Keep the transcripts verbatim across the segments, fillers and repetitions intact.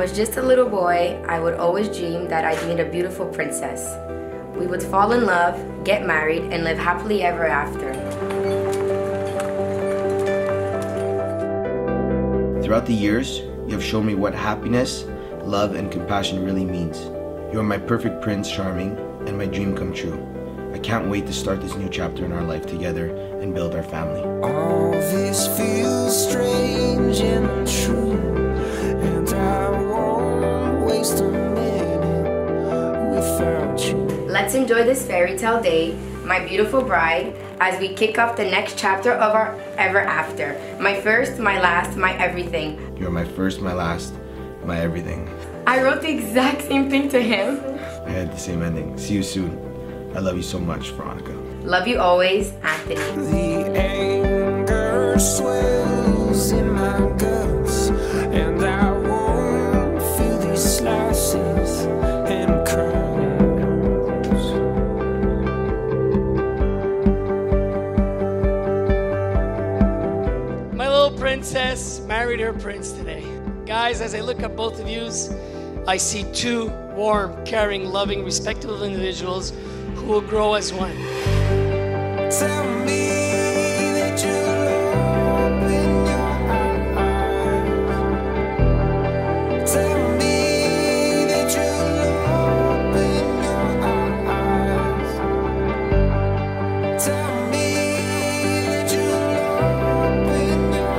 was just a little boy, I would always dream that I'd meet a beautiful princess. We would fall in love, get married, and live happily ever after. Throughout the years, you have shown me what happiness, love, and compassion really means. You are my perfect Prince Charming and my dream come true. I can't wait to start this new chapter in our life together and build our family. All this feels strange and true, and I won't waste a minute without you. Let's enjoy this fairy tale day, my beautiful bride, as we kick off the next chapter of our ever after. My first, my last, my everything. You're my first, my last, my everything. I wrote the exact same thing to him. I had the same ending. See you soon. I love you so much, Veronika. Love you always, Anthony. The anger swells in my guts, and I won't feel these slices and curls. My little princess married her prince today. Guys, as I look at both of yous, I see two warm, caring, loving, respectable individuals who will grow as one. Tell me that you'll open your eyes. Tell me that you'll open your eyes. Tell me that you'll open your eyes.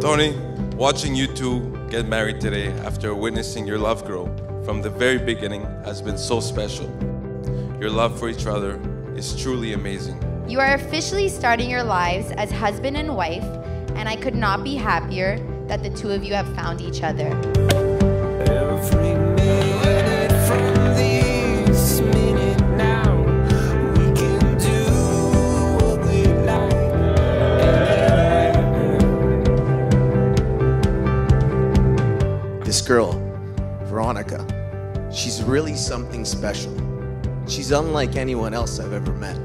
Tony, watching you two get married today after witnessing your love grow from the very beginning has been so special. Your love for each other is truly amazing. You are officially starting your lives as husband and wife, and I could not be happier that the two of you have found each other. Every minute from this minute now, we can do what we like. This girl, Veronika, she's really something special. She's unlike anyone else I've ever met.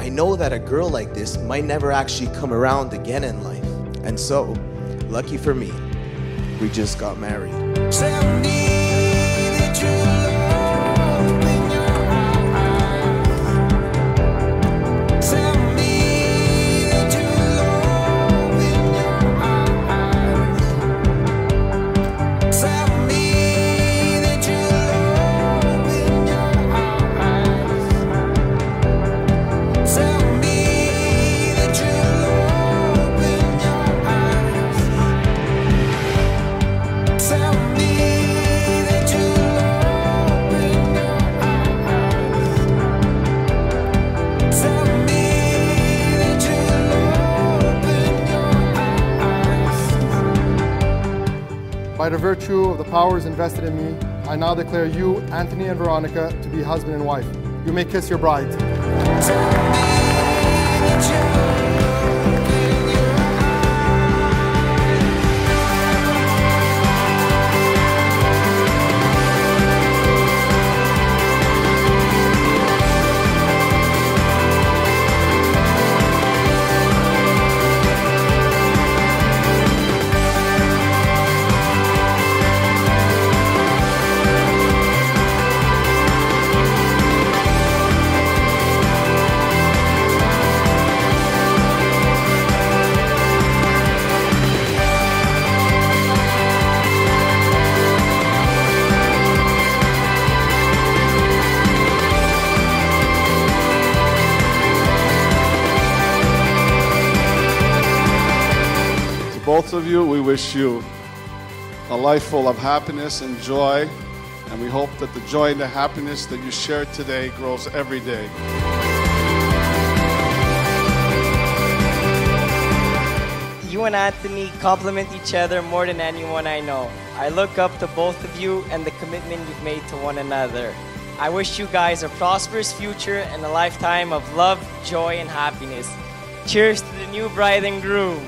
I know that a girl like this might never actually come around again in life, and so, lucky for me, we just got married. Tell me that you'll open your eyes. Tell me that you'll open your eyes. Tell me that you'll open your eyes. Tell me that you'll open your eyes. Tell me. By the virtue of the powers invested in me, I now declare you, Anthony and Veronika, to be husband and wife. You may kiss your bride. Both of you, we wish you a life full of happiness and joy, and we hope that the joy and the happiness that you share today grows every day. You and Anthony complement each other more than anyone I know. I look up to both of you and the commitment you've made to one another. I wish you guys a prosperous future and a lifetime of love, joy, and happiness. Cheers to the new bride and groom.